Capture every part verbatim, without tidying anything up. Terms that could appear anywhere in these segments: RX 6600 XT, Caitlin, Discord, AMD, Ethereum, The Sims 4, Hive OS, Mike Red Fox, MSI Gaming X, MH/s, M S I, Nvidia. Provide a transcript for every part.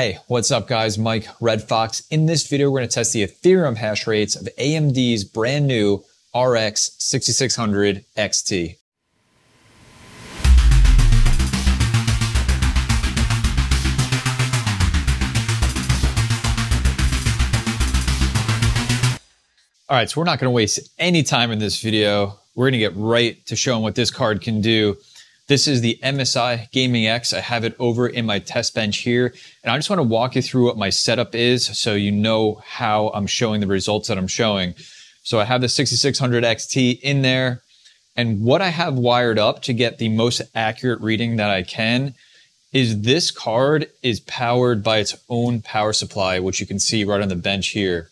Hey, what's up guys, Mike Red Fox. In this video, we're gonna test the Ethereum hash rates of A M D's brand new R X sixty-six hundred X T. All right, so we're not gonna waste any time in this video. We're gonna get right to showing what this card can do. This is the M S I Gaming X. I have it over in my test bench here. And I just wanna walk you through what my setup is so you know how I'm showing the results that I'm showing. So I have the sixty-six hundred X T in there. And what I have wired up to get the most accurate reading that I can is this card is powered by its own power supply, which you can see right on the bench here.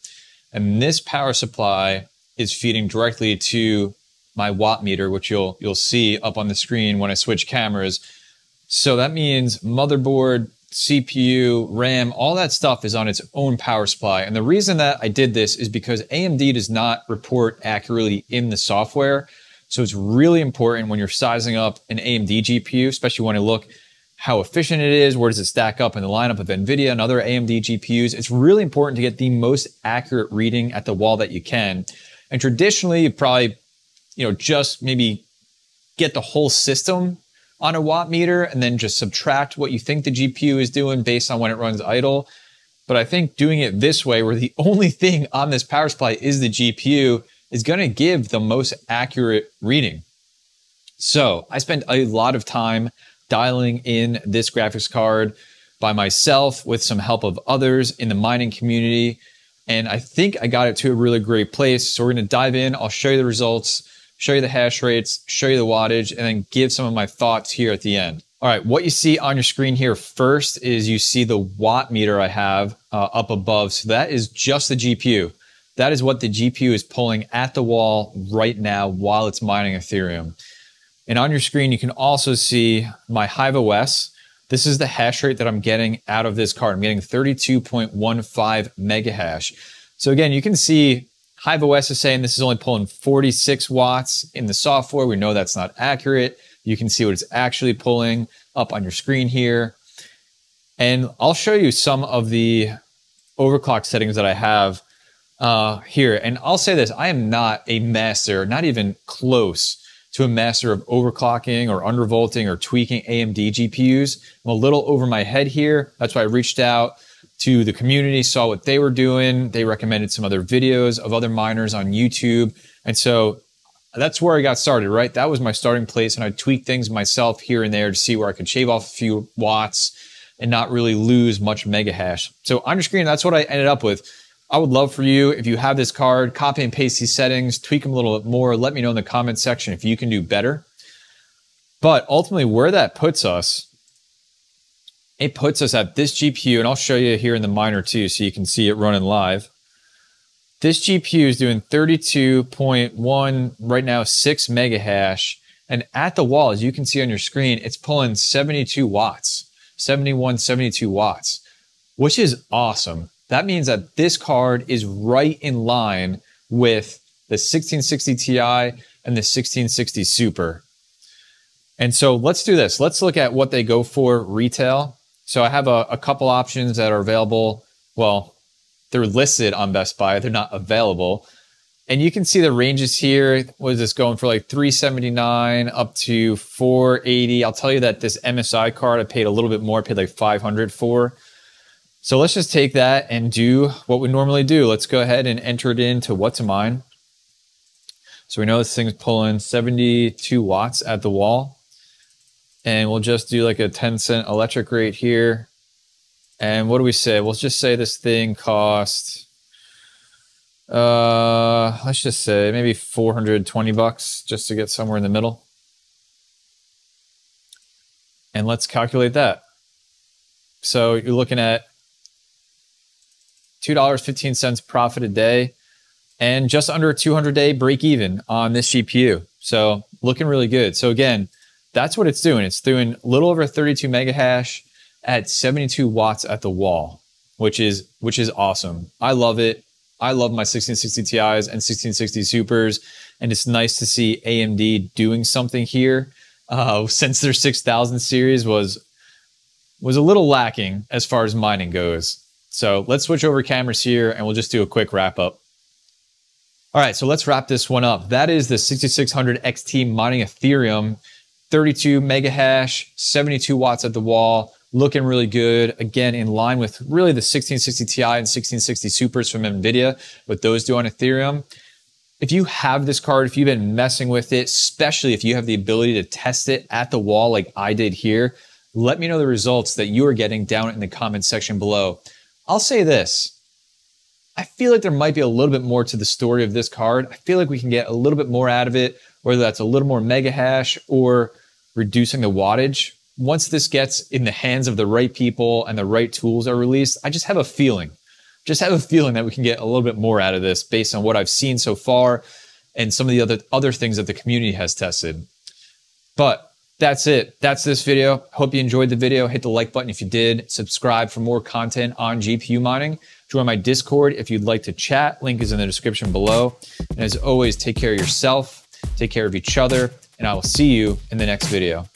And this power supply is feeding directly to my watt meter, which you'll you'll see up on the screen when I switch cameras. So that means motherboard, C P U, RAM, all that stuff is on its own power supply. And the reason that I did this is because A M D does not report accurately in the software. So it's really important when you're sizing up an A M D G P U, especially when you look how efficient it is, where does it stack up in the lineup of Nvidia and other A M D G P Us. It's really important to get the most accurate reading at the wall that you can. And traditionally, you probably you know, just maybe get the whole system on a watt meter and then just subtract what you think the G P U is doing based on when it runs idle. But I think doing it this way, where the only thing on this power supply is the G P U, is gonna give the most accurate reading. So I spent a lot of time dialing in this graphics card by myself with some help of others in the mining community. And I think I got it to a really great place. So we're gonna dive in, I'll show you the results, show you the hash rates, show you the wattage, and then give some of my thoughts here at the end. All right, what you see on your screen here first is you see the watt meter I have uh, up above. So that is just the G P U. That is what the G P U is pulling at the wall right now while it's mining Ethereum. And on your screen, you can also see my Hive O S. This is the hash rate that I'm getting out of this card. I'm getting thirty-two point one five megahash. So again, you can see Hive O S is saying this is only pulling forty-six watts in the software. We know that's not accurate. You can see what it's actually pulling up on your screen here. And I'll show you some of the overclock settings that I have uh, here. And I'll say this, I am not a master, not even close to a master of overclocking or undervolting or tweaking A M D G P Us. I'm a little over my head here. That's why I reached out to the community, saw what they were doing. They recommended some other videos of other miners on YouTube. And so that's where I got started, right? That was my starting place, and I tweaked things myself here and there to see where I could shave off a few watts and not really lose much mega hash. So on your screen, that's what I ended up with. I would love for you, if you have this card, copy and paste these settings, tweak them a little bit more. Let me know in the comment section if you can do better. But ultimately where that puts us, it puts us at this G P U, and I'll show you here in the miner too so you can see it running live. This G P U is doing thirty-two point one right now, six mega hash. And at the wall, as you can see on your screen, it's pulling seventy-two watts, seventy-one, seventy-two watts, which is awesome. That means that this card is right in line with the sixteen sixty T I and the sixteen sixty Super. And so let's do this. Let's look at what they go for retail. So I have a, a couple options that are available. Well, they're listed on Best Buy. They're not available. And you can see the ranges here. What is this going for, like three seventy-nine up to four eighty? I'll tell you that this M S I card, I paid a little bit more. I paid like five hundred for. So let's just take that and do what we normally do. Let's go ahead and enter it into what's mine. So we know this thing's pulling seventy-two watts at the wall. And we'll just do like a ten cent electric rate here. And what do we say? We'll just say this thing cost, uh, let's just say maybe four hundred twenty bucks just to get somewhere in the middle. And let's calculate that. So you're looking at two dollars and fifteen cents profit a day and just under a two hundred day break even on this G P U. So looking really good. So again, that's what it's doing. It's doing a little over thirty-two mega hash at seventy-two watts at the wall, which is which is awesome. I love it. I love my sixteen sixty T Is and sixteen sixty Supers, and it's nice to see A M D doing something here uh, since their six thousand series was was a little lacking as far as mining goes. So let's switch over cameras here and we'll just do a quick wrap up. All right, so let's wrap this one up. That is the sixty-six hundred X T mining Ethereum, thirty-two mega hash, seventy-two watts at the wall, looking really good. Again, in line with really the sixteen sixty Ti and sixteen sixty Supers from Nvidia, what those do on Ethereum. If you have this card, if you've been messing with it, especially if you have the ability to test it at the wall like I did here, let me know the results that you are getting down in the comment section below. I'll say this. I feel like there might be a little bit more to the story of this card. I feel like we can get a little bit more out of it, whether that's a little more mega hash or reducing the wattage. Once this gets in the hands of the right people and the right tools are released, I just have a feeling, just have a feeling that we can get a little bit more out of this based on what I've seen so far and some of the other, other things that the community has tested. But that's it. That's this video. Hope you enjoyed the video. Hit the like button if you did. Subscribe for more content on G P U mining. Join my Discord if you'd like to chat. Link is in the description below. And as always, take care of yourself, take care of each other, and I will see you in the next video.